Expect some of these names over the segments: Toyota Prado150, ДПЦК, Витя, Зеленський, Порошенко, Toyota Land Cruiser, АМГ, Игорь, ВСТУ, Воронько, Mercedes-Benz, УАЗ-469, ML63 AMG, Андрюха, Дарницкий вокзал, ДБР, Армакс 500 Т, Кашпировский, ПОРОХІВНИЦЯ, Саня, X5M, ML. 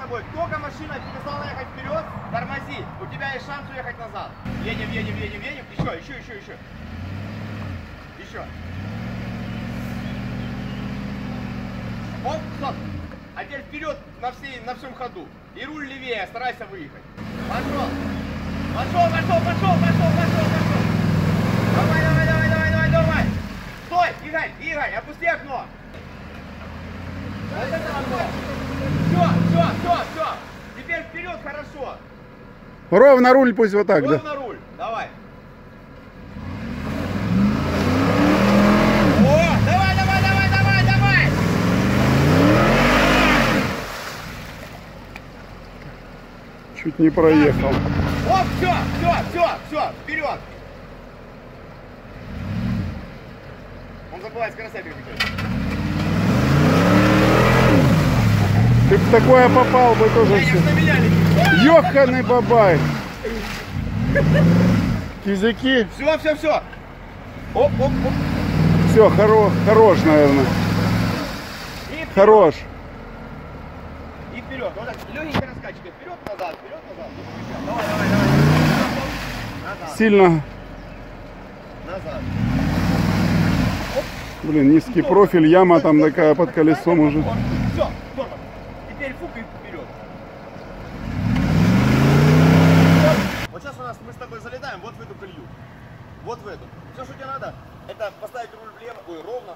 тобой. Только машина перестала ехать вперед, тормози. У тебя есть шанс уехать назад. Едем, едем, едем, едем. Еще. Еще. Оп, стоп. А теперь вперед на всем ходу. И руль левее, старайся выехать. Пошел. Пошел. Давай. Стой, Игорь, опусти окно. Вот это окно. Все. Теперь вперед, хорошо. Ровно руль пусть вот так, да? Ровно руль, давай. Давай. Чуть не проехал. Оп, все, вперед. Забывай скоростя переключать. Ты в такое попал бы тоже. Ёханый бабай. Кизяки. Все. Оп. Все, хорош, наверное. Хорош. И вперед. Вот так. Легенькая раскачка. Вперед, назад. Давай. Назад. Сильно. Назад. Блин, низкий профиль, яма там такая под колесом уже. Все, тормоз. Теперь фук и вперед. Вот сейчас мы с тобой залетаем вот в эту колью. Все, что тебе надо, это поставить руль влево, ровно,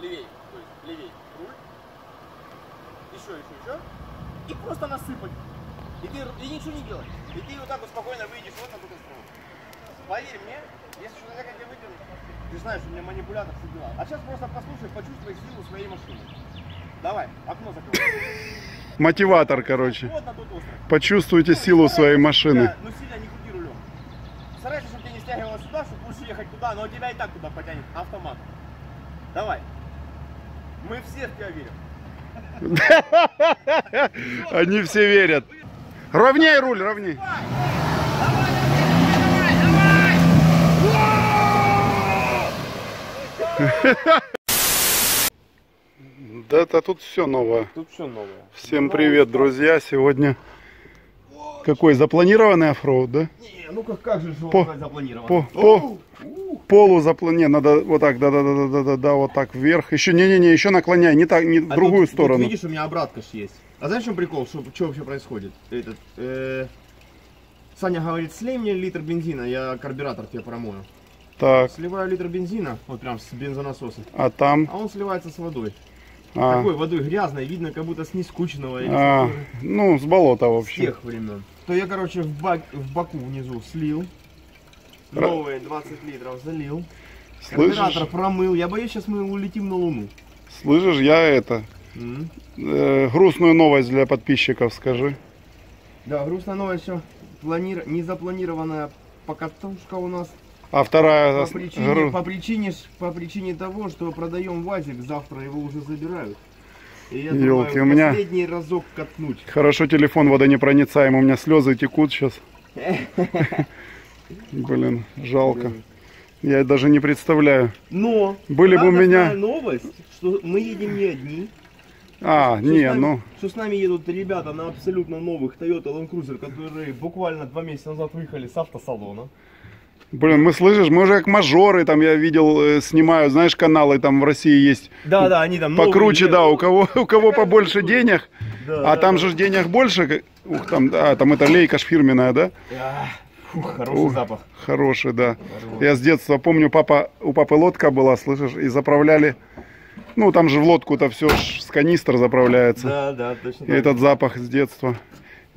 левее. То есть левее руль. Еще. И просто насыпать. И ничего не делать. И ты вот так вот спокойно выйдешь вот на эту сторону. Поверь мне, если что-то как я выдерну, ты знаешь, у меня манипулятор все дела. А сейчас просто послушай, почувствуй силу своей машины. Давай, окно закрывай. Мотиватор, короче. Вот на тот остров. Почувствуйте силу своей машины. Ну сильно не крути рулем. Старайся, чтобы тебя не стягивало сюда, чтобы лучше ехать туда, но тебя и так туда потянет автомат. Давай. Мы все в тебя верим. Они все верят. Ровней руль, ровней. Да это тут все новое. Всем привет, друзья. Сегодня какой запланированный оффроуд, да? Не, ну как же его запланировано? Полу запланирован. Надо вот так, да, вот так вверх. Еще не, еще наклоняй, не так, не в другую сторону. Видишь, у меня обратка есть. А знаешь, в чем прикол? Что вообще происходит? Саня говорит, слей мне литр бензина, я карбюратор тебе промою. Так. Сливаю литр бензина, вот прям с бензонасоса. А там? А он сливается с водой. Такой водой грязной, видно, как будто с нескучного. Ну, с болота вообще. С тех времен. То я, короче, в баку внизу слил. Новые 20 литров залил. Слышишь? Карбюратор промыл. Я боюсь, сейчас мы улетим на Луну. Слышишь, я грустную новость для подписчиков скажи. Да, грустная новость, что незапланированная покатушка у нас. А вторая... По причине того, что продаем УАЗик, завтра его уже забирают. И я елки, думаю, у меня последний разок катнуть. Хорошо, телефон водонепроницаемый, у меня слезы текут сейчас. Блин, жалко. Я даже не представляю. Но были бы у меня новость, что мы едем не одни. Что с нами едут ребята на абсолютно новых Toyota Land Cruiser, которые буквально 2 месяца назад выехали с автосалона. Блин, мы уже как мажоры, там я видел, снимаю, знаешь, каналы там в России есть. Да, они там покруче, новые, да, у кого побольше денег. Да, там же денег больше. Ух, там это лейка фирменная, да? Фух, хороший запах. Хороший, да. Я с детства помню, у папы лодка была, слышишь, и заправляли. Ну, там же в лодку-то все с канистр заправляется. Да, точно. И этот запах с детства.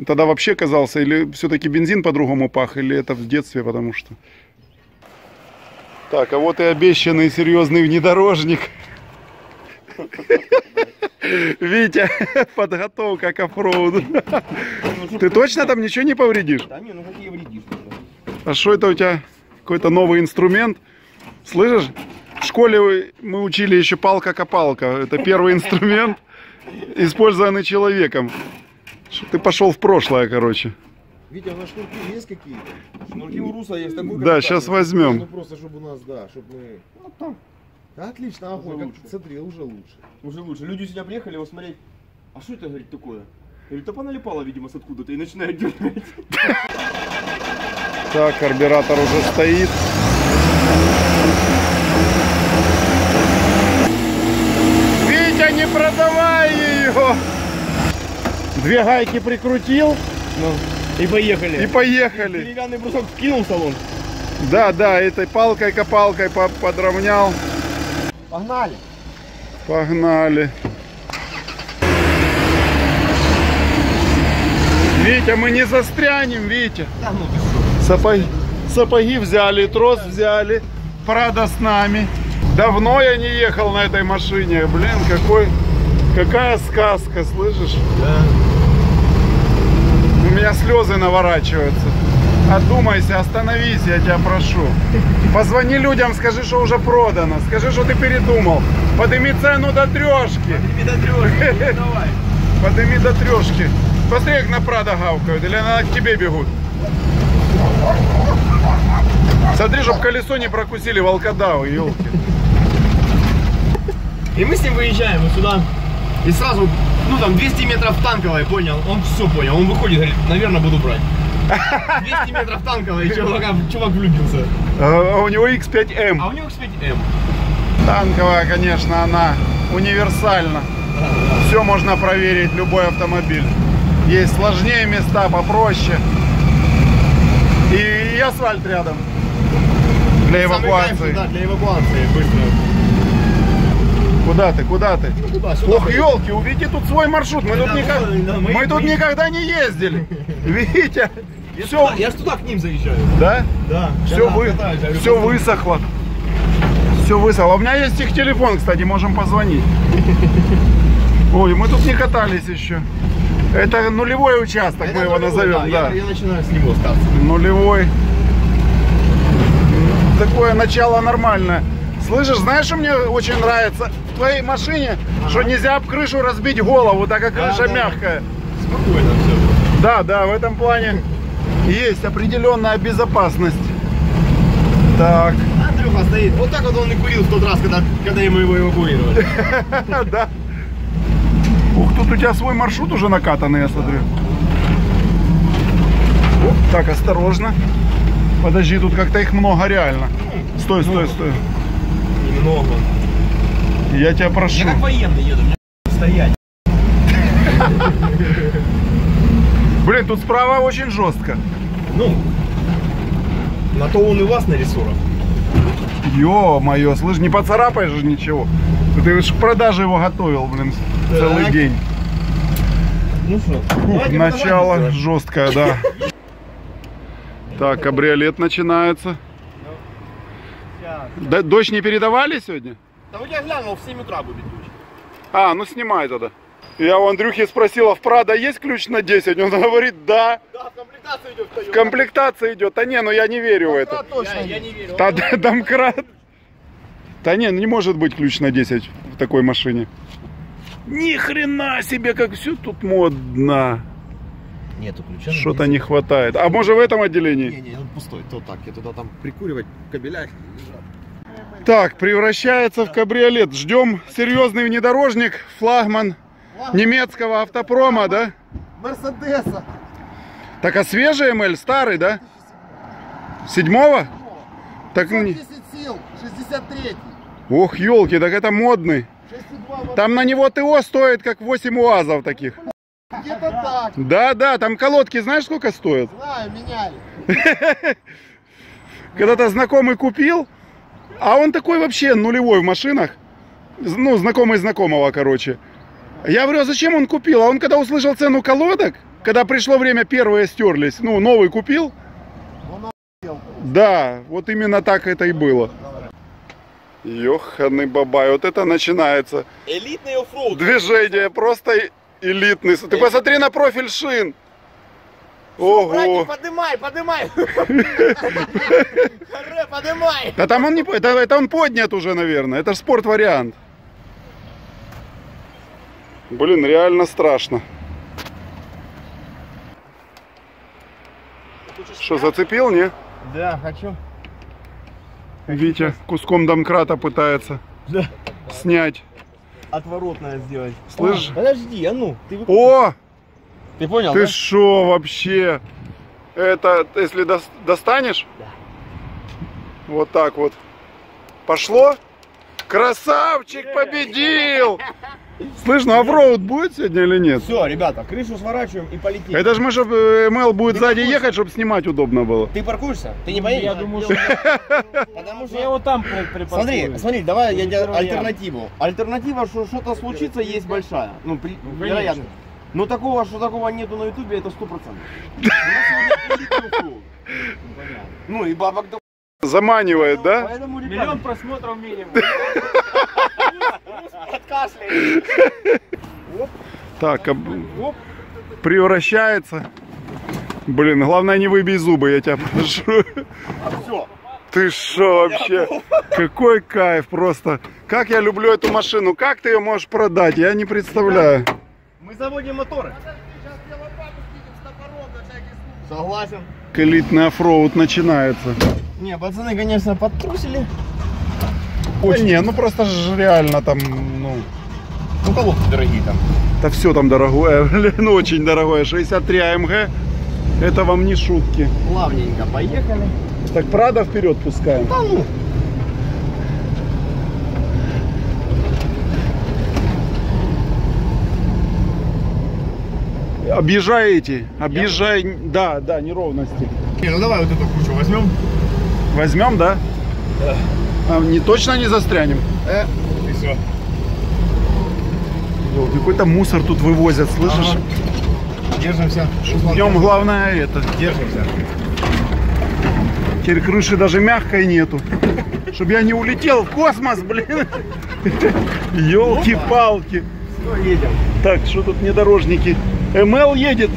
Тогда вообще казался, или все-таки бензин по-другому пах, или это в детстве, потому что... Так, а вот и обещанный серьезный внедорожник. Витя, подготовка к оффроуду. Ты точно там ничего не повредишь? Да не, ну какие вредишь? А что это у тебя? Какой-то новый инструмент? Слышишь? В школе мы учили еще палка-копалка. Это первый инструмент, использованный человеком. Ты пошел в прошлое, короче. Витя, у нас шнурки есть какие-то? Шнурки у Руса есть такой. Да, сейчас возьмем. Ну просто, чтобы у нас, да, чтобы мы... Ну там. Да, отлично, охуенно. Смотри, уже лучше. Люди сюда приехали, его смотреть. А что это, говорит, такое? Или топа налипала, видимо, с откуда-то и начинает дергать. Так, карбюратор уже стоит. Витя, не продавай ее! Две гайки прикрутил. Ну, и поехали. И поехали. Деревянный брусок вкинул в салон. Да, да, этой палкой-копалкой подровнял. Погнали. Погнали. Витя, мы не застрянем, Витя. Да, ну, сапоги взяли, трос взяли. Прадо с нами. Давно я не ехал на этой машине. Блин, какая сказка, слышишь? Да. У меня слезы наворачиваются. Одумайся, остановись, я тебя прошу. Позвони людям, скажи, что уже продано. Скажи, что ты передумал. Подними цену до трешки. Подними до трешки, давай. Подними до трешки. Посмотри, как на Прадо гавкают, или она к тебе бегут. Смотри, чтоб колесо не прокусили волкодавы, елки. И мы с ним выезжаем вот сюда. И сразу, ну там 200 метров танковой, понял? Он все понял, он выходит, говорит, наверное, буду брать. 200 метров танковой, чувак влюбился. А у него X5M. А у него X5M. Танковая, конечно, она универсальна. Да. Все можно проверить, любой автомобиль. Есть сложнее места, попроще. И асфальт рядом. Для эвакуации. Самый кайф, да, для эвакуации быстро. Куда ты, куда ты? Ну, куда, ох, елки, уведи тут свой маршрут. Мы, да, тут, да, никак... да, мы тут никогда не ездили. Витя, я все... Туда, я же туда к ним заезжаю. Да? Да. Все, все высохло. Все высохло. У меня есть их телефон, кстати, можем позвонить. Ой, мы тут не катались еще. Это нулевой участок, это мы его назовем. Да, да. Я начинаю с него остаться. Нулевой. Такое начало нормальное. Слышишь, знаешь, что мне очень нравится в твоей машине, ага, что нельзя об крышу разбить голову, так как, да, крыша, да, мягкая. Спокойно все. Да, да, в этом плане есть определенная безопасность. Так. Андрюха стоит. Вот так вот он и курил в тот раз, когда мы его эвакуировали. Да. Ух, тут у тебя свой маршрут уже накатанный, я смотрю. Так, осторожно. Подожди, тут как-то их много реально. Стой, стой, стой. Немного. Я тебя прошу. Я как военный еду, мне стоять. Блин, тут справа очень жестко. Ну, на то он и вас нарисовал. Ё-моё, слышь, не поцарапаешь же ничего. Ты же к продаже его готовил, блин, так, целый день. Ну что? Ух, начало жесткое, да. Так, кабриолет начинается. Да, дождь не передавали сегодня? Да вот я глянул, в 7 утра будет дождь. А, ну снимай тогда. Я у Андрюхи спросила, в Прадо есть ключ на 10? Он говорит, да. Да, в комплектацию идет. В комплектацию идет. А не, ну я не верю в это. Точно. Я не верю. Домкрат. Да не, ну не может быть ключ на 10 в такой машине. Ни хрена себе, как все тут модно. Нету ключа. Что-то не хватает. А может в этом отделении? Не, он пустой. То так, я туда там прикуривать кабеля. Так, превращается в кабриолет. Ждем серьезный внедорожник, флагман немецкого автопрома, да? Мерседеса. Так, а свежий ML, старый, да? 7-го? Так, ну... 63. Ох, елки, так это модный. 6,2. Там на него ТО стоит как 8 УАЗов таких. Где-то так. Да, да, там колодки, знаешь, сколько стоят? Знаю, меняли. Когда-то знакомый купил, а он такой вообще нулевой в машинах. Ну, знакомый знакомого, короче. Я говорю, а зачем он купил? А он когда услышал цену колодок, когда пришло время, первые стерлись, ну, новый купил. Да, вот именно так это и было. Ёханый бабай, вот это начинается. Элитный оффроуд. Движение просто элитный. Ты посмотри на профиль шин. Ого. Братик, поднимай, поднимай. Поднимай. Да там он не, это он поднят уже, наверное. Это же спорт-вариант. Блин, реально страшно. Что, зацепил, не? Да, хочу. Витя куском домкрата пытается, да, снять. Отворотное сделать. Слышь? Подожди, а ну. Ты... О! Ты понял, ты да? Шо вообще? Это, если достанешь? Да. Вот так вот. Пошло? Красавчик победил! Слышь, ну оффроуд будет сегодня или нет? Все, ребята, крышу сворачиваем и полетим. Это же мы, чтобы ML будет ты сзади ехать, чтобы снимать удобно было. Ты паркуешься? Ты не поедешь? Я думаю, что... Потому что я вот там припаркую. Смотри, смотри, давай я тебе альтернативу. Альтернатива, что что-то случится, есть большая. Ну, вероятно. Но такого, что такого нету на ютубе, это 100%. Ну и бабок... Заманивает, да? Поэтому, ребята, 1 миллион просмотров минимум. Так, превращается. Блин, главное не выбей зубы, я тебя прошу. Ты шо вообще? Какой кайф просто. Как я люблю эту машину. Как ты ее можешь продать? Я не представляю. Мы заводим моторы. Согласен. Элитный оффроуд начинается. Не, пацаны, конечно, подтрусили. Очень. Да не, ну просто же реально там, ну... Ну, колодки дорогие там. Да все там дорогое, блин, очень дорогое. 63 АМГ, это вам не шутки. Плавненько поехали. Так, Прадо вперед пускаем. Да ну. Объезжаете, объезжай, да, да, неровности. Не, ну давай вот эту кучу возьмем. Возьмем, да? Да. А, не, точно не застрянем? И все. Какой-то мусор тут вывозят, слышишь? Ага. Держимся. Днем главное это. Держимся. Теперь крыши даже мягкой нету. Чтобы я не улетел в космос, блин. Ёлки-палки. Все, едем. Так, что тут внедорожники? МЛ едет.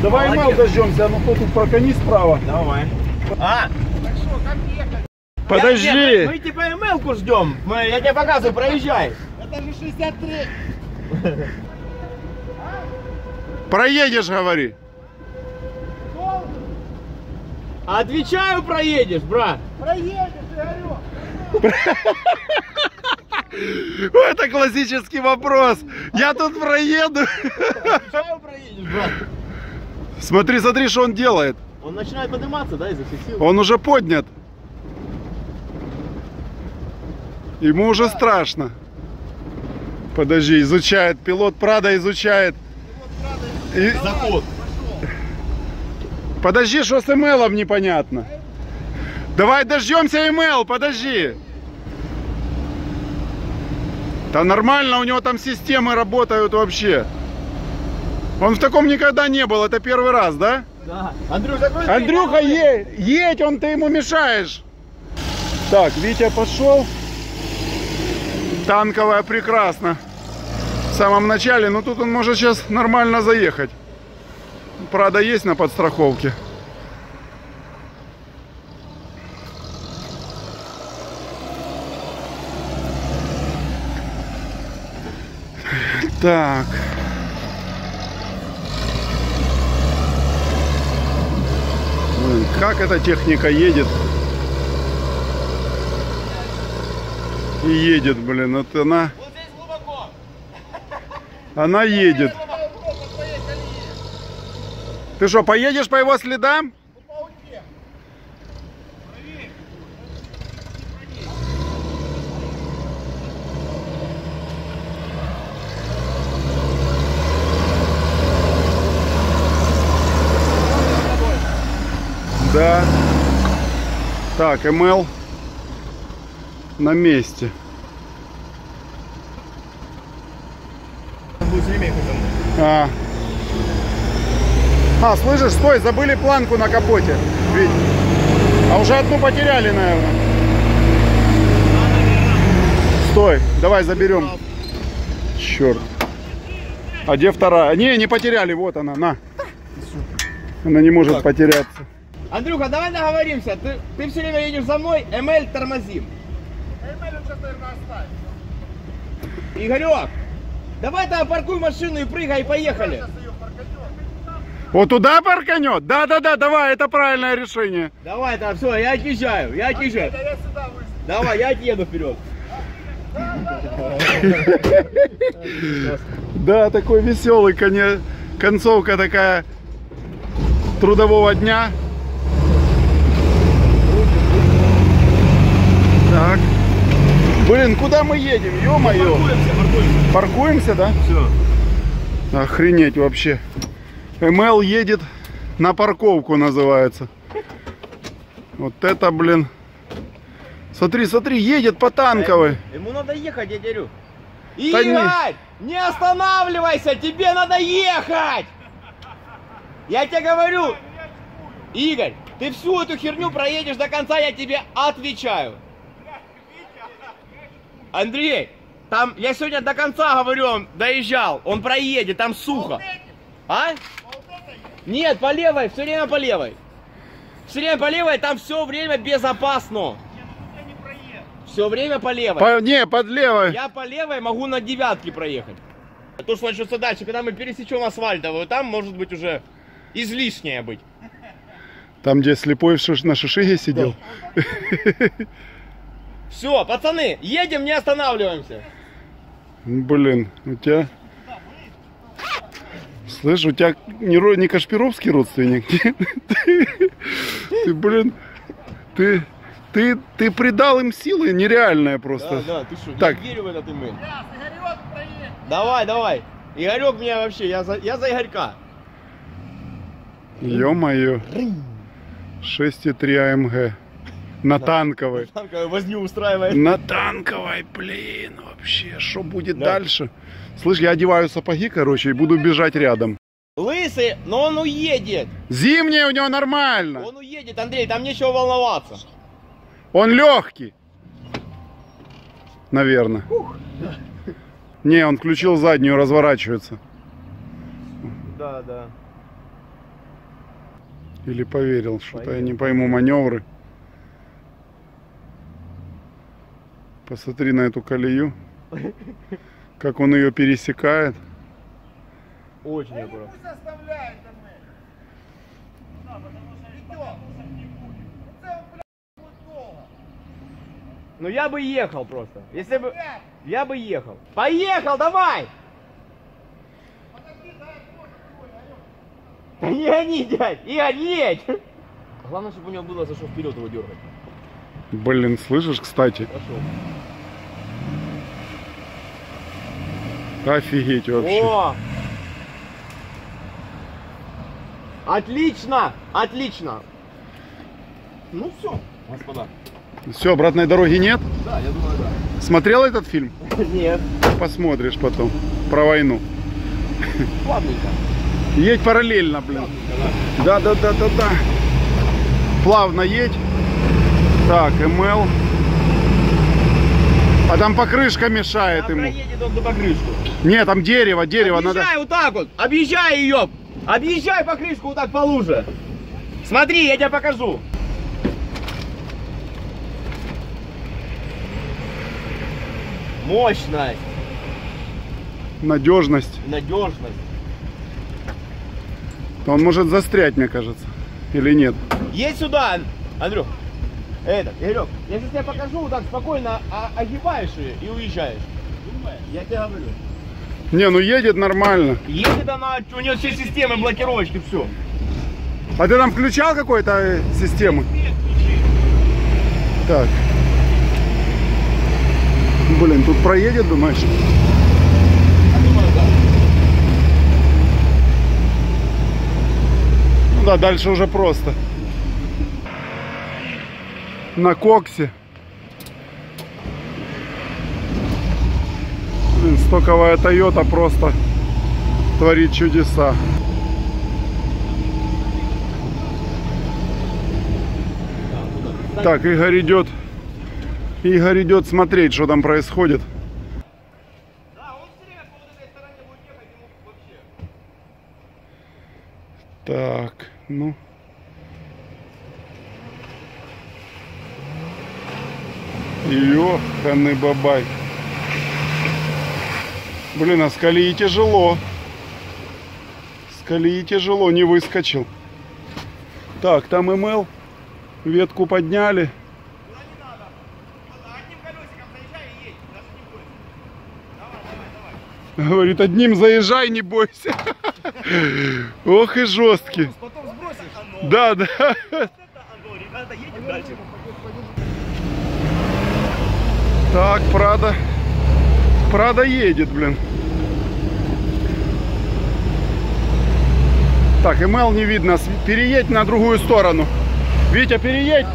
Давай МЛ дождемся, а ну кто тут прокони справа. Давай. А! Так что, как ехать? Подожди! Нет, мы типа МЛ-ку ждем. Я тебе показываю, проезжай. Это же 63. Проедешь, говори. Отвечаю, проедешь, брат. Проедешь, я говорю. Это классический вопрос. Я тут проеду. Брат. Смотри, смотри, что он делает. Он начинает подниматься, да, изо всех сил. Он уже поднят. Ему уже страшно. Подожди, изучает. Пилот Прадо изучает. Пилот Прадо изучает. И... Подожди, что с МЛом непонятно. Давай дождемся МЛ, подожди. Да нормально, у него там системы работают вообще. Он в таком никогда не был, это первый раз, да? Да. Андрюха, едь, он, ты ему мешаешь. Так, Витя пошел. Танковая прекрасно. В самом начале, но тут он может сейчас нормально заехать. Прадо есть на подстраховке. Так. Блин, как эта техника едет? И едет, блин, вот она. Вот здесь глубоко. Она едет. Ты что, поедешь по его следам? Да. Так, МЛ на месте. А, слышишь, стой, забыли планку на капоте. Ведь. А уже одну потеряли, наверное. Стой, давай заберем. Черт. А где вторая? Не, не потеряли, вот она, на. Она не может потеряться. Андрюха, давай договоримся, ты все время едешь за мной, МЛ тормозим. МЛ уже, наверное, оставим. Игорек, давай там паркуй машину и прыгай, и поехали. Вот туда парканет? Да-да-да, давай, это правильное решение. Давай там, все, я отъезжаю, я отъезжаю. Давай, я отъеду вперед. Да, такой веселый, конечно. концовка такая трудового дня. Так. Блин, куда мы едем, ё-моё? Паркуемся, да? Все. Охренеть вообще. МЛ едет на парковку, называется. Вот это, блин. Смотри, смотри, едет по танковой. Ему надо ехать, я говорю. Игорь, не останавливайся, тебе надо ехать. Я тебе говорю, Игорь, ты всю эту херню проедешь до конца, я тебе отвечаю. Андрей, там, я сегодня до конца говорю, он доезжал, он проедет, там сухо. А? Нет, по левой, все время по левой. Все время по левой, там все время безопасно. Все время по левой. Под левой. Я по левой могу на девятке проехать. А то, что начнется дальше, когда мы пересечем асфальтовую, там может быть уже излишнее быть. Там, где слепой на шишиге сидел. Все, пацаны, едем, не останавливаемся. Блин, у тебя... Слышь, у тебя не Кашпировский родственник? Ты, блин, ты придал им силы нереальное просто. Да, ты что, я верю в этот имейл. Давай, давай. Игорек меня вообще, я за Игорька. Ё-моё. 6,3 АМГ. На танковой. На танковой, возьми, устраивай. На танковой, блин, вообще, что будет дальше? Слышь, я одеваю сапоги, короче, и буду бежать рядом. Лысый, но он уедет. Зимний у него нормально. Он уедет, Андрей, там нечего волноваться. Он легкий. Наверное. Ух. Не, он включил заднюю, разворачивается. Да, да. Или поверил, что-то я не пойму маневры. Посмотри на эту колею, как он ее пересекает. Очень аккуратно. Ну я бы ехал просто, если бы... Я бы ехал. Поехал, давай! Не гони, дядь, Игорь, едь! Главное, чтобы у него было за что вперед его дергать. Блин, слышишь, кстати? Пошел. Офигеть вообще. О! Отлично! Отлично! Ну все, господа. Все, обратной дороги нет? Да, я думаю, да. Смотрел этот фильм? Нет. Посмотришь потом. Про войну. Плавненько. Едь параллельно, блин. Да, да, да, да, да. Плавно едь. Так, МЛ. А там покрышка мешает ему. Проедет он за покрышку. Нет, там дерево надо. Объезжай вот так вот, объезжай ее. Объезжай покрышку вот так по луже. Смотри, я тебе покажу. Мощность. Надежность. Надежность. Он может застрять, мне кажется. Или нет? Едь сюда, Андрюх. Этот, Игорек, я сейчас тебе покажу, вот так спокойно огибаешь ее и уезжаешь. Думаешь? Я тебе говорю. Не, ну едет нормально. Едет она, у нее все системы блокировочки, все. А ты там включал какую-то систему? Нет, так. Блин, тут проедет, думаешь? Я думаю, да. Ну да, дальше уже просто. На коксе. Блин, стоковая Toyota просто творит чудеса. Так, Игорь идет. Игорь идет смотреть, что там происходит. Так, ну. Ёханы бабай. Блин, а с колеи тяжело. С колеи тяжело, не выскочил. Так, там МЛ. Ветку подняли. Говорит, одним заезжай, не бойся. Ох и жесткий. Потом сбросишь. Да, да. Ребята, едем дальше. Так, Прада. Прада едет, блин. Так, МЛ не видно. Переедь на другую сторону. Витя, переедь.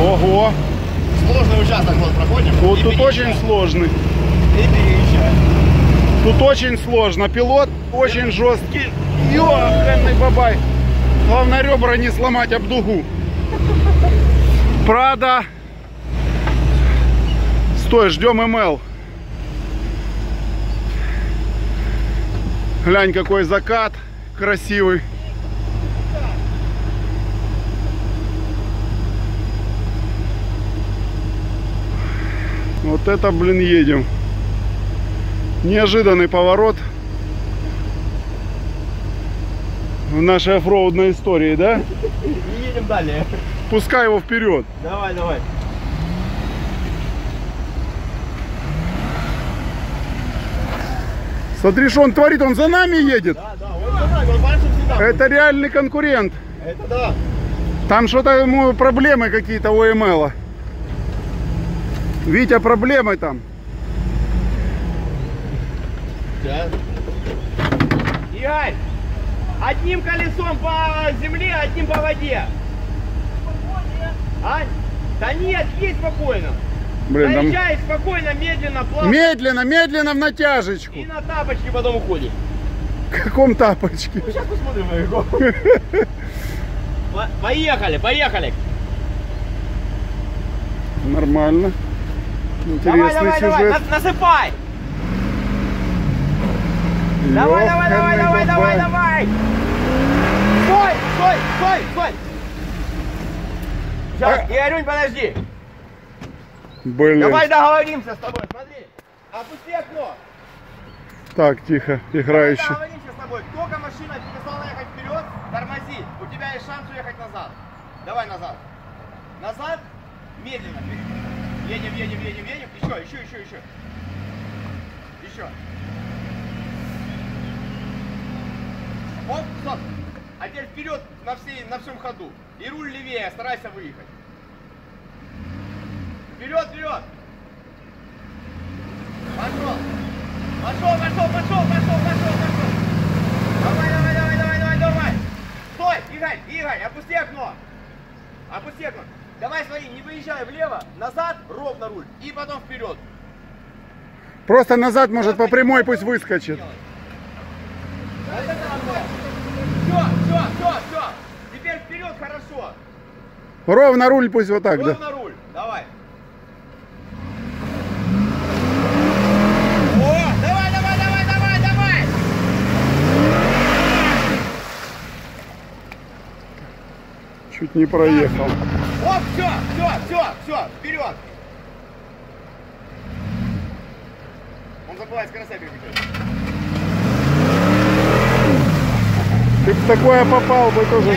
Ого. Сложный участок вот проходим. Вот тут очень сложный. И переезжаем. Тут очень сложно. Пилот очень жесткий. Ёханный бабай. Главное ребра не сломать об дугу. Прада. Стой, ждем МЛ. Глянь, какой закат красивый. Вот это, блин, едем. Неожиданный поворот в нашей оффроудной истории, да? И едем далее. Пускай его вперед. Давай, давай. Смотри, что он творит, он за нами едет. Да, да, он за нами, он большой всегда. Это реальный конкурент. Это да. Там что-то ему проблемы какие-то у МЛ-а. Витя, проблемы там. Да. Игорь, одним колесом по земле, одним по воде. А? Да нет, едь спокойно. Блин, заезжай там... спокойно, медленно, плавно. Медленно, медленно в натяжечку. И на тапочки потом уходишь. В каком тапочке? Ну, сейчас посмотрим на его. Поехали, поехали. Нормально. Интересный давай, сюжет. Давай, насыпай! Давай, давай, давай, давай, давай, давай! Стой, стой, стой, стой! Сейчас, Игорюнь, подожди! Блин. Давай договоримся с тобой, смотри! Опусти окно! Так, тихо, играющий. Давай договоримся с тобой, только машина перестала ехать вперед, тормози, у тебя есть шанс уехать назад. Давай назад. Назад, медленно. Едем, едем, едем, едем. Еще, еще, еще, еще. Еще. Оп, стоп. А теперь вперед на всем ходу. И руль левее, старайся выехать. Вперед, вперед. Пошел. Пошел, пошел, пошел, пошел, пошел, пошел. Давай, давай, давай, давай, давай, давай. Стой, Игорь, Игорь, опусти окно. Опусти окно. Давай, смотри, не выезжай влево, назад, ровно руль, и потом вперед. Просто назад, может, по прямой пусть выскочит. Все, все, все, все. Теперь вперед, хорошо. Ровно руль пусть вот так, да? Ровно руль, давай. О, давай, давай, давай, давай, давай. Чуть не проехал. Оп, все, все, все, все, вперед! Он забывает скоростями переключать. Ты в такое попал бы тоже.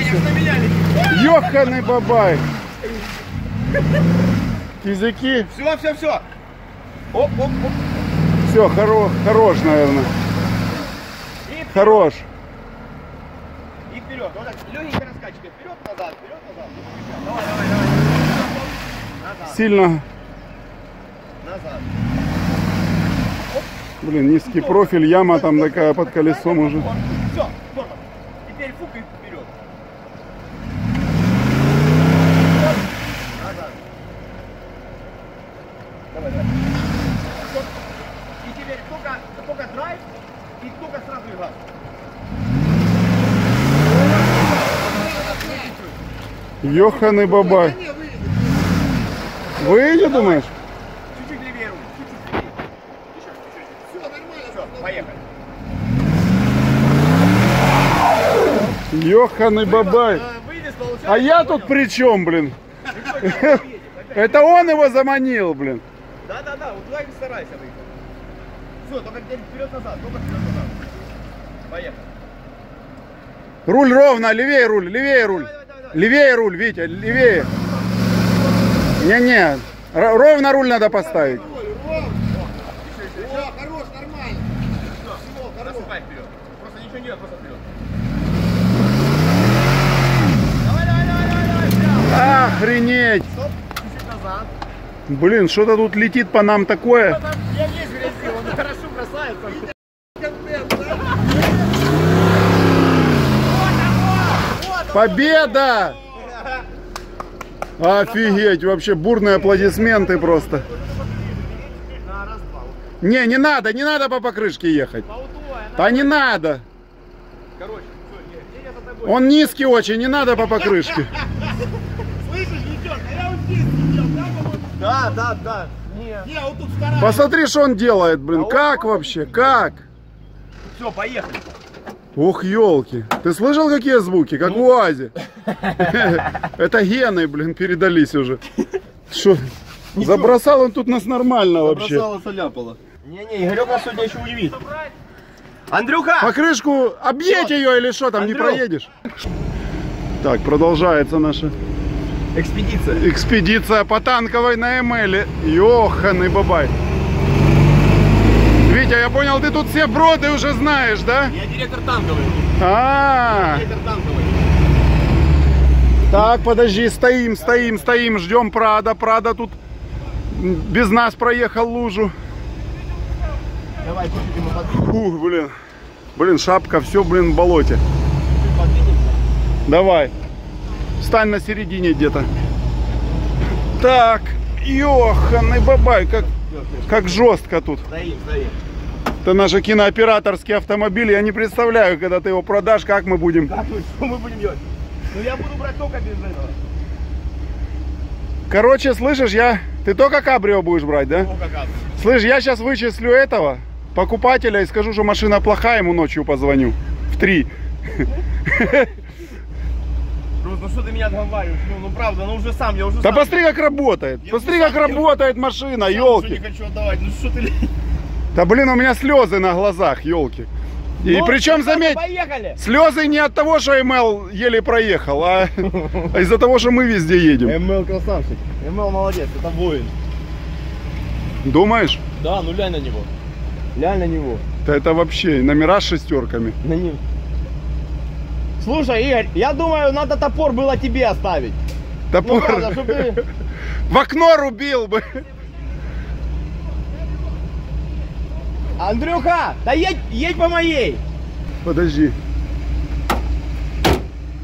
Ёханый бабай! Кизяки! Все, все, все! Оп, оп, оп! Все, хорош, наверное. Хорош! И вперед! Вот так, легенькая раскачка. Вперед, назад, вперед, назад. Давай, давай, давай. Назад. Сильно. Назад. Оп. Блин, низкий стоп, профиль, яма стоп, там стоп, такая стоп, под колесом стоп, уже. Все, тормоз. Теперь фук и вперед. Назад. Давай, давай. Стоп. И теперь только драйв и только сразу и газ. Ёханый бабай. Выйдет, думаешь? Чуть-чуть левее руку, чуть-чуть левее. Еще, чуть-чуть. Все, нормально, все, поехали. Ёханый бабай. А я тут при чем, блин? Это он его заманил, блин. Да-да-да, вот туда и старайся выйти. Все, только вперед-назад, только вперед-назад. Поехали. Руль ровно, левее руль, левее руль. Левее руль, Витя, левее. Не-не, Ровно руль надо поставить. Хорош, нормально. Рассыпай вперед. Просто ничего нет, просто вперед. Давай, давай, давай, давай. Охренеть. Стоп, чуть-чуть назад. Блин, что-то тут летит по нам такое. Я весь грязил, он хорошо бросается. Победа! Офигеть, вообще бурные аплодисменты просто. Не, не надо, не надо по покрышке ехать. Да не надо. Он низкий очень, не надо по покрышке. Да, да, да. Посмотри, что он делает, блин. Как вообще, как? Все, поехали. Ух, елки. Ты слышал, какие звуки? Как в УАЗе. Это гены, блин, передались уже. Что? Забросал он тут нас нормально вообще. Забросало, соляпало. Не-не, Игорек нас сегодня еще удивит. Андрюха! Покрышку объедь ее или что, там не проедешь? Так, продолжается наша экспедиция. Экспедиция по танковой на ML. Ёханый бабай. Витя, я понял, ты тут все броды уже знаешь, да? Я директор танковый. А-а-а. Директор танковый. Так, подожди, стоим, стоим, стоим, ждем Прадо. Прадо тут без нас проехал лужу. Давай, купим его. Фух, блин. Блин, шапка, все, блин, в болоте. Давай. Встань на середине где-то. Так, ёханый бабай, как жестко тут. Стоим, стоим. Это наши кинооператорские автомобили. Я не представляю, когда ты его продашь, как мы будем. Как мы, что мы будем делать? Ну я буду брать только без этого. Короче, слышишь, ты только кабрио будешь брать, да? Только кабрио. Слышь, я сейчас вычислю этого покупателя и скажу, что машина плохая, ему ночью позвоню. В 3. Ну что ты меня отговариваешь? Ну правда, ну уже сам, я уже. Да посмотри, как работает. Посмотри, как работает машина, елки. Я не хочу отдавать, ну что ты. Да блин, у меня слезы на глазах, елки. И ну, причем, заметь, поехали. Слезы не от того, что МЛ еле проехал, а из-за того, что мы везде едем. МЛ красавчик, МЛ молодец, это воин. Думаешь? Да, ну лянь на него. Лянь на него. Это вообще номера с шестерками. На него. Слушай, Игорь, я думаю, надо топор было тебе оставить. Топор? Ну, правда, чтобы ты... В окно рубил бы. Андрюха, да едь по моей. Подожди.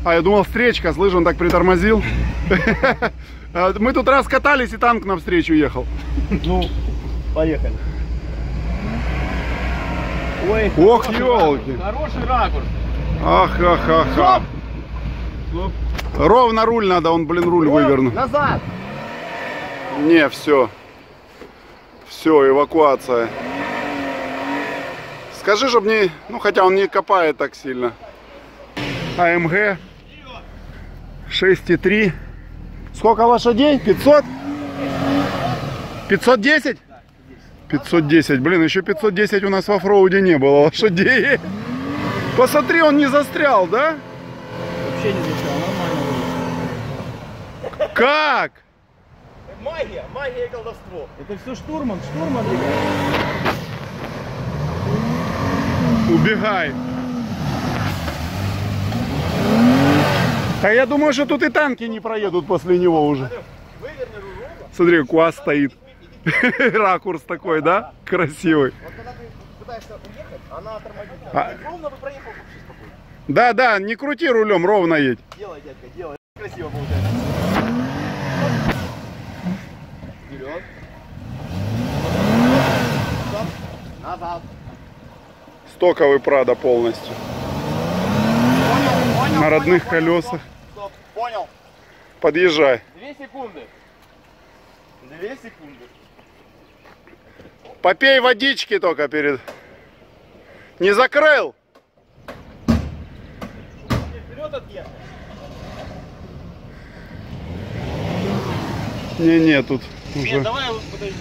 А, я думал, встречка, слышь, он так притормозил. Мы тут раз катались, и танк навстречу ехал. Ну, поехали. Ой, ох, елки. Хороший ракурс. Ах, ах, ах, ах. Стоп. Стоп. Ровно руль надо, он, блин, руль вывернул. Назад. Не, все. Все, эвакуация. Скажи, чтобы не... Ну, хотя он не копает так сильно. АМГ 6,3. Сколько лошадей? 500? 510? 510. Блин, еще 510 у нас в оффроуде не было лошадей. Посмотри, он не застрял, да? Вообще не застрял, нормально. Как? Магия, магия и колдовство. Это все штурман, штурман. Убегай. А я думаю, что тут и танки не проедут после него уже. Смотри, УАЗ стоит. Ракурс такой, да? Красивый. Она тормозит. Ровно бы проехал вообще спокойно. Да, да, не крути рулем, ровно едь. Делай, дядька, делай. Красиво получается. Вперед. Назад. Стоковый Прадо полностью. Понял, понял. На родных колесах. Стоп, понял. Подъезжай. 2 секунды. 2 секунды. Попей водички только перед... Не закрыл! Не-не, тут уже... Нет, давай вот подожди.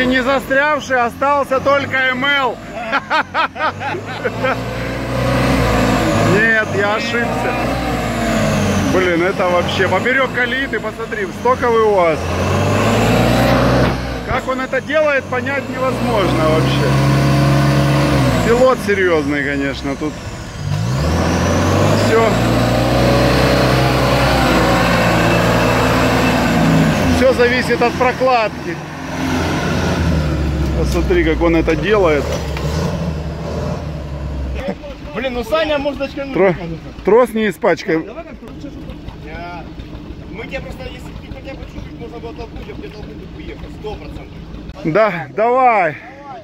Короче, не застрявший, остался только МЛ. Нет, я ошибся. Блин, это вообще поперек колеи, ты посмотри, стоковый УАЗ. Как он это делает, понять невозможно вообще. Пилот серьезный, конечно, тут все. Все зависит от прокладки. Посмотри, как он это делает. Блин, ну Саня можно очкануть. Трос не испачкай. Давай как-то лучше, чтобы... Мы тебя просто, если ты хотя бы чуть-чуть можно было толкнуть, я бы тебя толкнуть и уехал, 100%. Да, давай.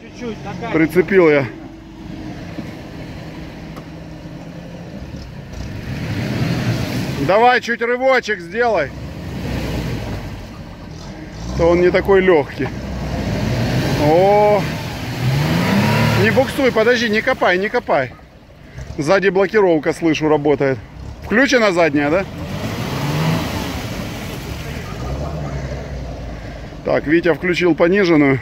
Чуть-чуть. Прицепил я. Давай, чуть рывочек сделай. То он не такой легкий. О, не буксуй, подожди, не копай, не копай. Сзади блокировка, слышу, работает. Включена задняя, да? Так, Витя включил пониженную.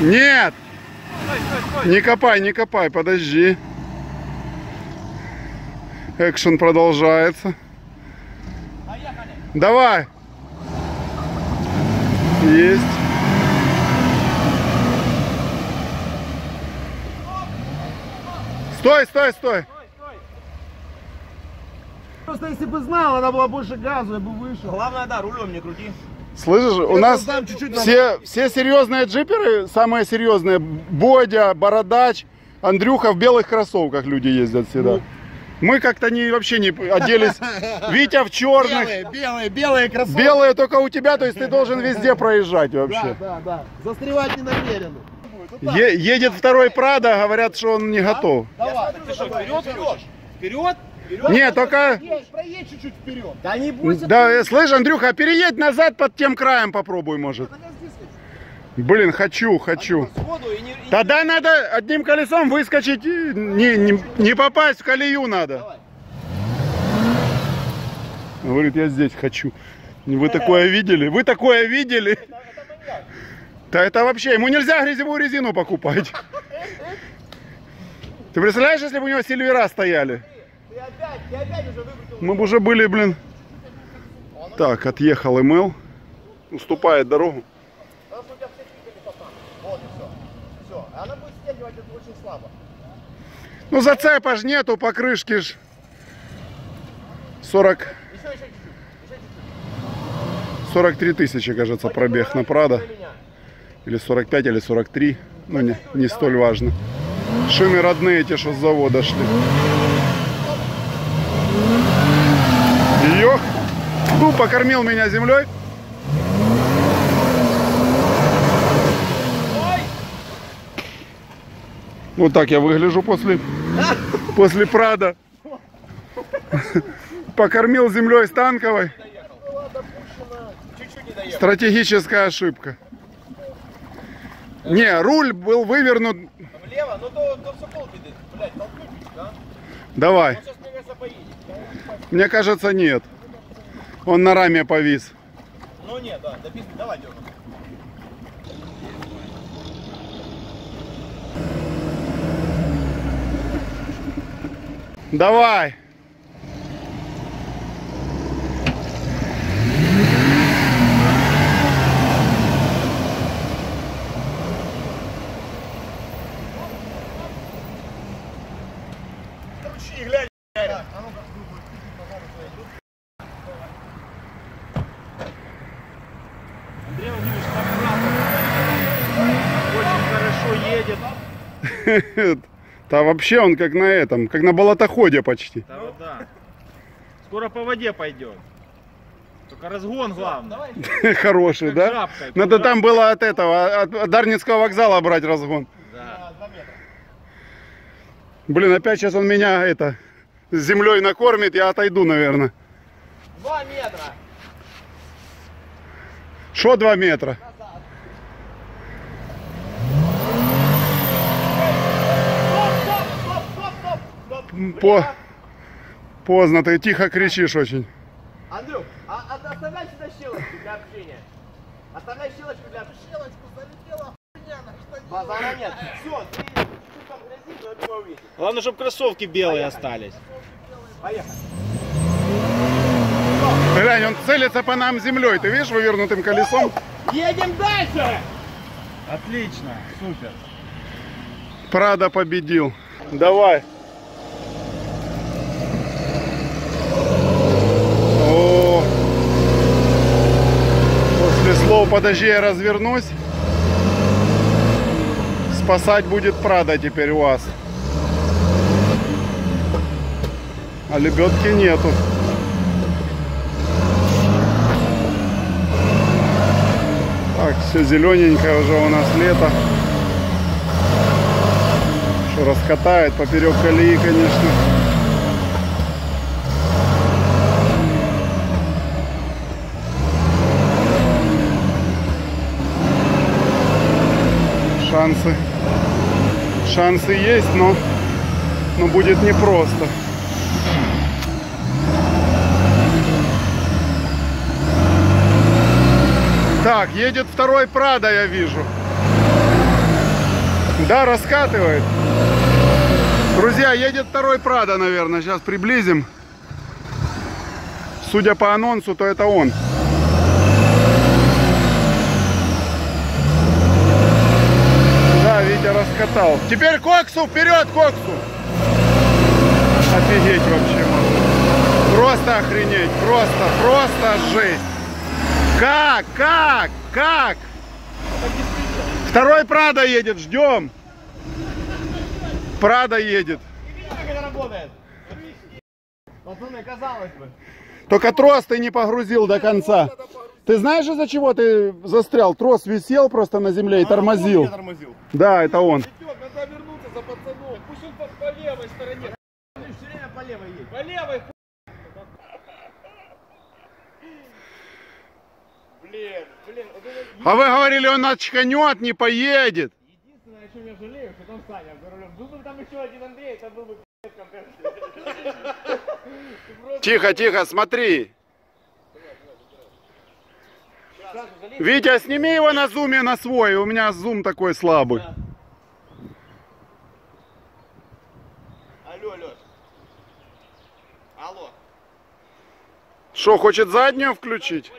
Нет! Стой, стой, стой. Не копай, не копай, подожди. Экшен продолжается. Поехали. Давай! Есть. Стой, стой, стой! Просто если бы знал, она была больше газу, я бы вышел. Главное, да, рулем не крути. Слышишь, у нас все серьезные джиперы, самые серьезные, Бодя, Бородач, Андрюха в белых кроссовках люди ездят всегда. Мы как-то вообще не оделись. Витя в черных. Белые кроссовки. Белые только у тебя, то есть ты должен везде проезжать вообще. Да, да, да. Застревать не намерен. Едет второй Прадо, говорят, что он не готов. Давай, ты что, вперед? Вперед, нет, только... Проедь чуть-чуть вперед. Да, не бойся, да, слышь, Андрюха, переедь назад под тем краем, попробуй, может. Блин, хочу. Тогда надо одним колесом выскочить, не попасть в колею надо. Давай. Говорит, я здесь хочу. Вы такое видели? Вы такое видели? Да это вообще, ему нельзя грязевую резину покупать. Ты представляешь, если бы у него сильвера стояли? Мы бы уже были, блин. Так, отъехал МЛ. Уступает дорогу. Ну зацепа ж нету, покрышки ж. 43 тысячи, кажется, пробег на Прадо. Или 45, или 43. Ну не столь важно. Шины родные, те, что с завода шли. Йох, ну, покормил меня землей. Вот так я выгляжу после Прадо. Покормил землей станковой. Стратегическая ошибка. Не, руль был вывернут. Влево, ну то все полбеды. Блядь, толкнуть, да? Давай. Мне кажется, нет. Он на раме повис. Ну нет, да, дописано. Давай, дернем. Давай. Да вообще он как на этом, как на болотоходе почти. Да, да. Скоро по воде пойдет. Только разгон главный. Хороший, как да? Крабкой. Надо там было от этого, от Дарницкого вокзала брать разгон. Да. Блин, опять сейчас он меня с землей накормит, я отойду, наверное. 2 метра. Шо 2 метра? Поздно, ты тихо кричишь очень. Андрюх, оставляй сюда щелочку для общения. Оставляй щелочку для общения. Щелочку залетела охуенно, что делать? Базара нет. Все, ты чуть-чуть там грязи, но тебя увидишь. Главное, чтобы кроссовки белые остались. Поехали. Глянь, он целится по нам землей. Ты видишь вывернутым колесом? Едем дальше! Отлично, супер. Прадо победил. Давай. О, после слов «подожди, я развернусь», спасать будет Прадо теперь УАЗ. А лебедки нету. Так, все зелененькое уже у нас лето. Что раскатает поперек колеи, конечно. Шансы есть, но будет непросто. Так, едет второй Прадо, я вижу. Да, раскатывает. Друзья, едет второй Прадо, наверное. Сейчас приблизим. Судя по анонсу, то это он. Да, Витя раскатал. Теперь коксу, вперед, коксу! Офигеть вообще можно. Просто охренеть, просто жесть. Как? Второй Прадо едет, ждем. Прадо едет. Как это работает? Пацаны, казалось бы. Только трос ты не погрузил до конца. Ты знаешь, из-за чего ты застрял? Трос висел просто на земле и тормозил. Да, это он. Надо вернуться за пацаном. Пусть он по левой стороне. Все время по левой едет. По левой. Блин, вот это... А вы говорили, он отчканет, не поедет. Единственное, о чем я жалею, что там Саня за рулем. Был бы там еще один Андрей, это был бы контент. Тихо, смотри. Витя, сними его на зуме на свой. У меня зум такой слабый. Алло, Леш. Алло. Что, хочет заднюю включить?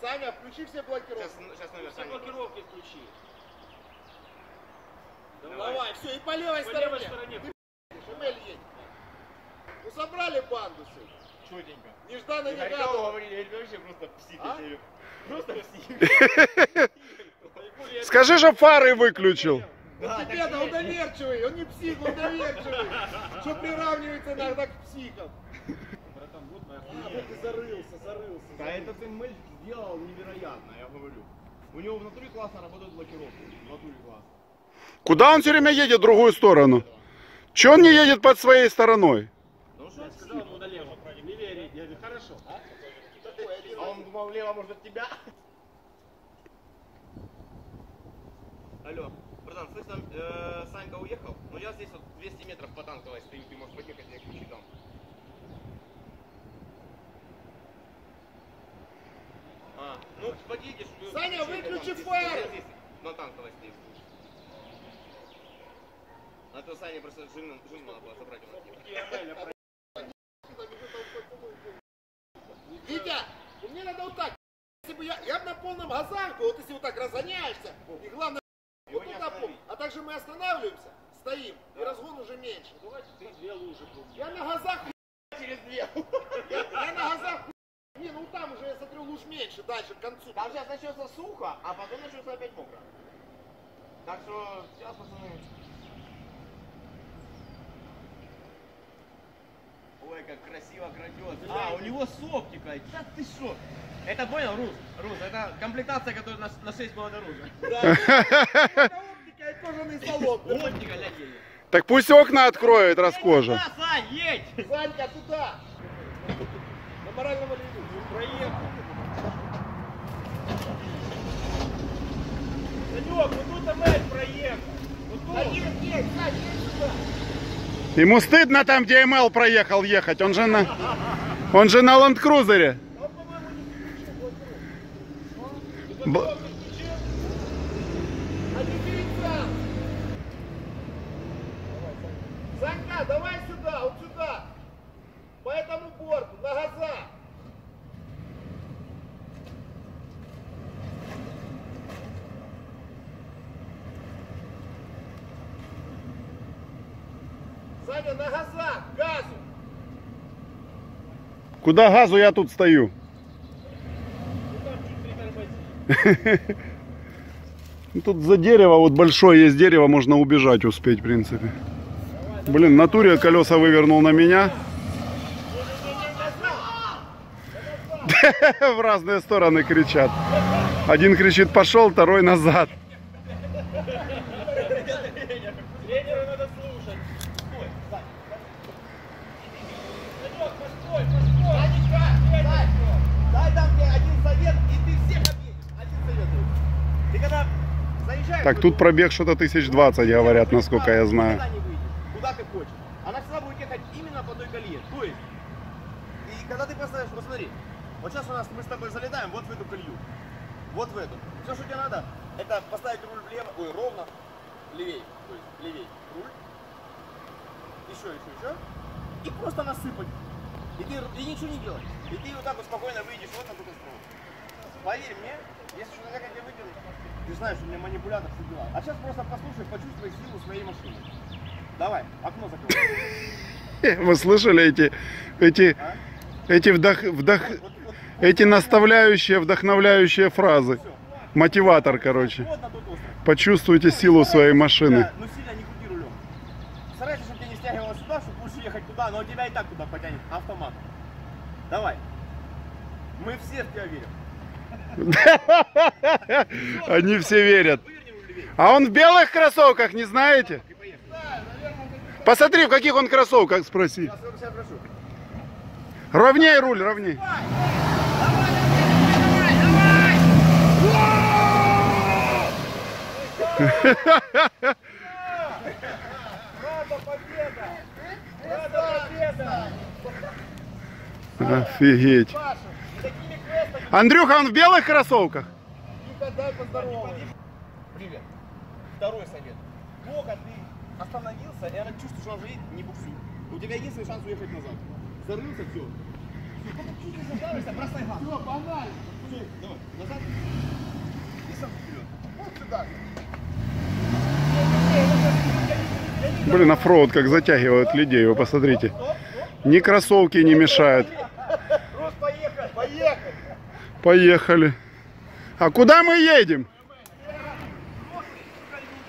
Саня, включи все блокировки. Сейчас номер, все блокировки включи. Давай, все, и по левой стороне. МЛ едет. Ну собрали банду сегодня. Чуденько. Нежданно-негаданно. Говорили, вообще просто психи. Просто психи. Скажи же, фары выключил. Да, тебе-то он доверчивый, он не псих, он доверчивый. Что приравнивается иногда к психам. Ты зарылся. Да этот ML сделал невероятно, я говорю. У него в натуре классно работают блокировки. В натуре классно. Куда он все время едет в другую сторону? Че он не едет под своей стороной? Ну что я сказал ему налево, левее, я говорю, хорошо. А он думал, влево может от тебя? Алло, братан, слышно, Санька уехал? Ну я здесь вот 200 метров по танковой стою, ты можешь подъехать, я ключи дам. Ну, подъедешь... Саня, выключи фары! На танковой здесь. А то Саня просто жим надо было забрать у нас. Витя, мне надо вот так. Если бы я бы на полном газах был, вот если вот так разгоняешься, и главное... Вот туда помню. А также мы останавливаемся, стоим, и разгон уже меньше. Давайте ты две лужи помню. Я на газах через две. Я на газах... Не, ну там уже, я смотрю, луж меньше, дальше, к концу. Там сейчас начнется сухо, а потом начнется опять мокро. Так что сейчас, пацаны... Ой, как красиво крадет. А, у него с оптикой. Да ты шо? Это понял, Рус, это комплектация, которая на 6 была дороже. Да, это оптика и кожаный салон. Оптика, лягели. Так пусть окна откроет, раскожа. Да, Сань, едь! Санька, туда! На моральном линии. Ему стыдно там, где ML проехал, ехать. Он же на... Он же на Land Cruiser. Санька, давай сюда, вот сюда. По этому борту, на газа. Саня, на газа, газу. Куда газу, я тут стою? Тут за дерево, вот большое есть дерево, можно убежать успеть, в принципе. Блин, в натуре колеса вывернул на меня. В разные стороны кричат. Один кричит пошел, второй назад. Тренера надо слушать. Так, тут пробег что-то 1020, говорят, насколько я знаю. Куда как хочешь. Она всегда будет ехать именно по той колее. То есть, и когда ты поставишь, посмотри, вот сейчас у нас мы с тобой залетаем вот в эту колею. Вот в эту. Все, что тебе надо, это поставить руль влево, ой, ровно, левее, то есть левее, руль. Еще. И просто насыпать. И ничего не делать. И ты вот так вот спокойно выйдешь вот на эту сторону. Поверь мне, если что-то как я выкину, ты знаешь, у меня манипулятор все дела. А сейчас просто послушай, почувствуй силу своей машины. Давай, окно закрывай. Вы слышали эти наставляющие, вдохновляющие фразы? Мотиватор, короче. Почувствуйте силу своей машины. Ну сильно не крути рулем. Старайся, чтобы тебя не стягивало сюда, чтобы лучше ехать туда, но тебя и так туда потянет автоматом. Давай. Мы все в тебя верим. Они все верят. А он в белых кроссовках, не знаете? Посмотри, в каких он кроссовках, спроси. Ровней руль, ровней. Офигеть. Андрюха, он в белых кроссовках? Привет. Второй совет. Плохо ты остановился, и она чувствует, что он едет, не буксуй. У тебя единственный шанс уехать назад. Зарылся, все. Чуть не задавишься, бросай газ. Все, банально. Все, давай, назад. И сам вперед. Вот сюда. Блин, оффроуд как затягивают людей, вы посмотрите. Ни кроссовки не мешают. Поехали. А куда мы едем?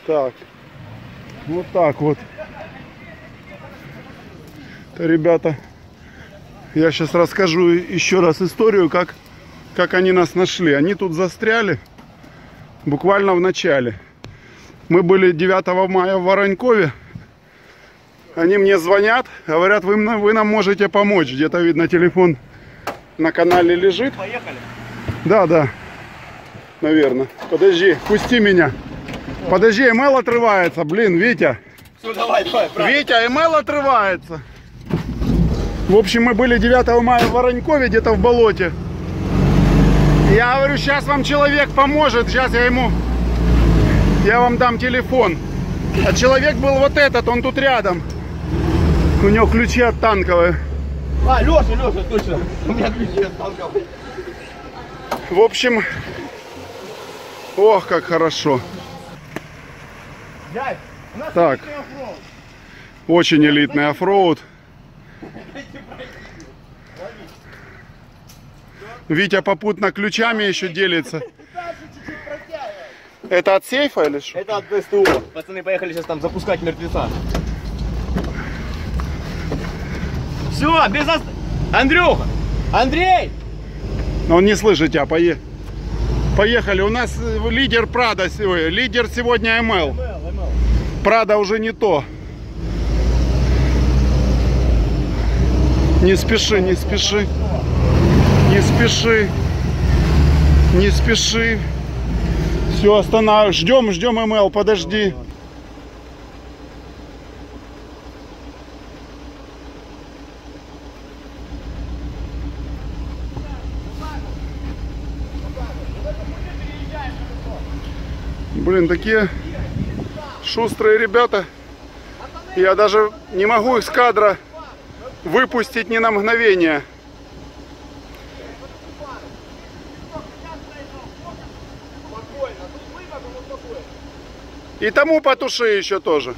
Так. Вот так вот. Это, ребята, я сейчас расскажу еще раз историю, как они нас нашли. Они тут застряли буквально в начале. Мы были 9 мая в Воронькове. Они мне звонят, говорят, вы нам можете помочь. Где-то, видно, телефон на канале лежит. Поехали. Да, наверное. Подожди, пусти меня. Подожди, ML отрывается, блин, Витя. Все, давай, Витя, ML отрывается. В общем, мы были 9 мая в Воронькове, где-то в болоте. Я говорю, сейчас вам человек поможет, сейчас я вам дам телефон. А человек был вот этот, он тут рядом. У него ключи от танковой. А, Леша, точно. У меня ключи от танковой. В общем, ох, как хорошо. Так, очень элитный оффроуд. Витя попутно ключами еще делится. Это от сейфа или что? Это от ВСТУ. Пацаны поехали сейчас там запускать мертвеца. Все, без ост... Андрюха! Андрей! Он не слышит тебя, поехали. У нас лидер Прада сегодня. Лидер сегодня ML. Прада уже не то. Не спеши. Все, останавливай. Ждем ML, подожди. Блин, такие шустрые ребята. Я даже не могу их с кадра выпустить ни на мгновение. И тому потуши еще тоже.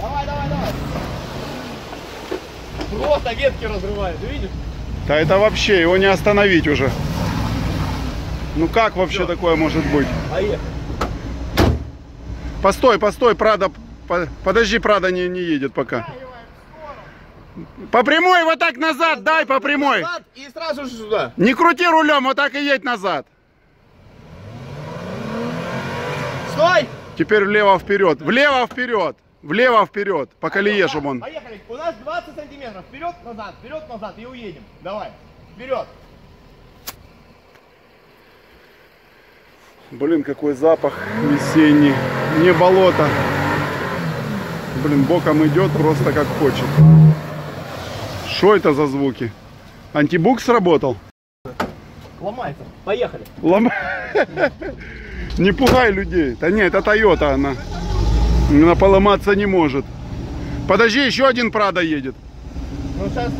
Давай, давай, давай. Просто ветки разрывает, видишь? Да это вообще, его не остановить уже. Ну как вообще все такое может быть? Поехали. Постой, постой, Прадо, подожди, Прадо не едет пока. По прямой вот так назад, дай по прямой. И сразу же сюда. Не крути рулем, вот так и едь назад. Стой! Теперь влево вперед, влево вперед, влево вперед, по колее, чтобы он. Поехали, у нас 20 сантиметров, вперед назад и уедем. Давай, вперед. Блин, какой запах весенний, не болото. Блин, боком идет просто как хочет. Что это за звуки? Антибук сработал? Ломается. Поехали. Не пугай людей. Да нет, это Toyota она поломаться не может. Подожди, еще один Prado едет. Ну сейчас.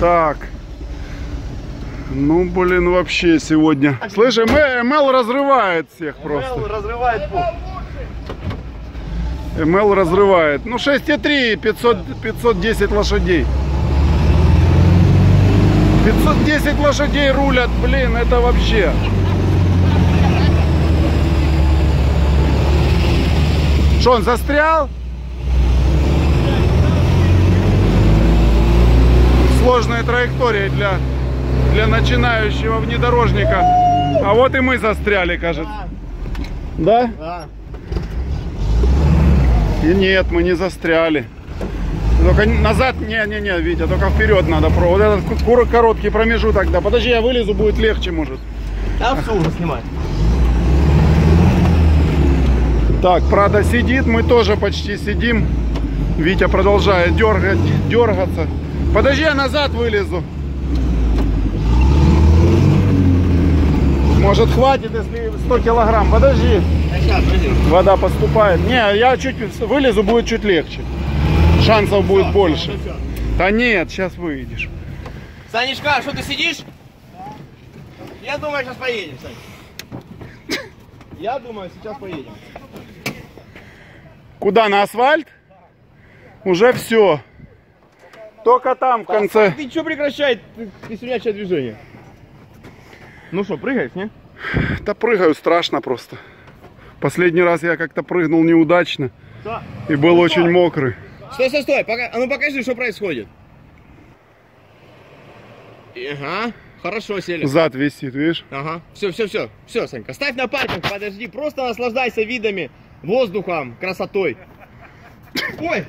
Так. Ну, блин, вообще сегодня. Слышь, ML разрывает всех просто. ML разрывает. ML разрывает. Ну, 6,3, 510 лошадей. 510 лошадей рулят, блин, это вообще. Что, он застрял? Сложная траектория для начинающего внедорожника. А вот и мы застряли, кажется. Да? Да. И нет, мы не застряли. Только назад, не, Витя, только вперед надо. Вот этот короткий промежуток. Да, подожди, я вылезу, будет легче, может. Да, абсурдно снимать. Так, Prado сидит, мы тоже почти сидим. Витя продолжает дергаться. Подожди, я назад вылезу. Может, хватит, если 100 килограмм. Подожди. Вода поступает. Не, я чуть вылезу, будет чуть легче. Шансов будет больше. Да нет, сейчас выйдешь. Санечка, а что ты сидишь? Да. Я думаю, сейчас поедем, Сань. Я думаю, сейчас поедем. Куда, на асфальт? Уже все. Только там в конце. Ты что прекращай, сильнячее движение? Ну что, прыгаешь, не? Да прыгаю, страшно просто. Последний раз я как-то прыгнул неудачно. Да. И был очень мокрый. Стой, а ну покажи, что происходит. Ага, хорошо сели. Зад висит, видишь? Ага, все, Санька, ставь на паркинг, подожди, просто наслаждайся видами, воздухом, красотой. Ой!